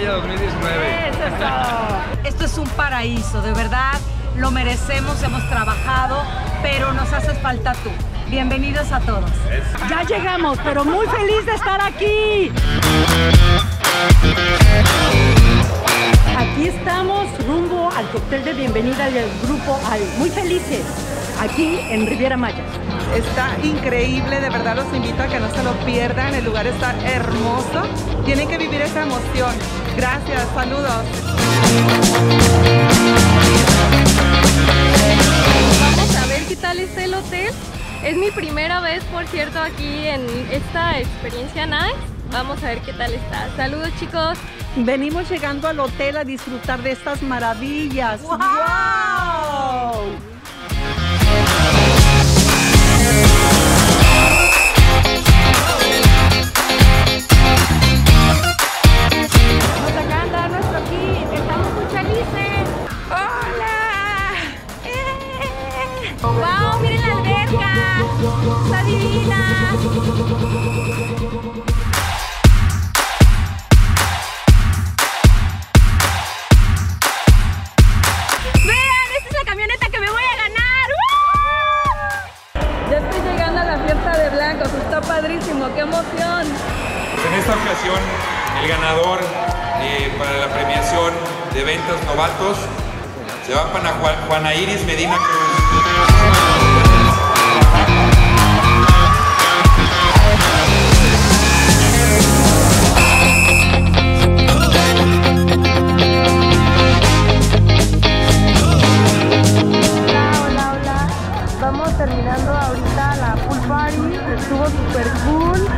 Maya 2019. ¡Eso es todo! Esto es un paraíso, de verdad, lo merecemos, hemos trabajado, pero nos haces falta tú. Bienvenidos a todos. Ya llegamos, pero muy feliz de estar aquí. Aquí estamos rumbo al cóctel de bienvenida del Grupo AL. Muy felices, aquí en Riviera Maya. Está increíble, de verdad los invito a que no se lo pierdan. El lugar está hermoso. Tienen que vivir esa emoción. Gracias, saludos. Vamos a ver qué tal está el hotel. Es mi primera vez, por cierto, aquí en esta experiencia Nice. Vamos a ver qué tal está. Saludos, chicos. Venimos llegando al hotel a disfrutar de estas maravillas. ¡Wow! ¡Wow! ¡Qué emoción! En esta ocasión, el ganador para la premiación de Ventas Novatos se va para Juana Iris Medina. Estuvo super cool.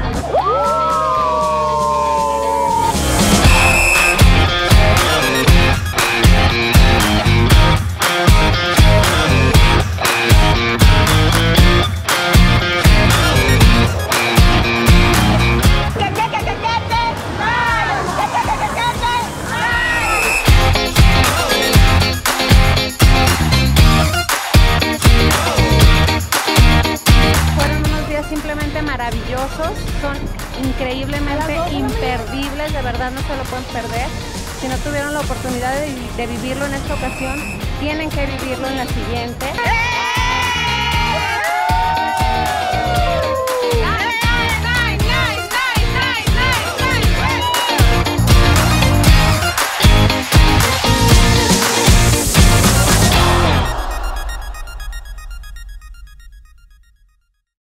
Maravillosos, son increíblemente imperdibles, de verdad no se lo pueden perder. Si no tuvieron la oportunidad de vivirlo en esta ocasión, tienen que vivirlo en la siguiente.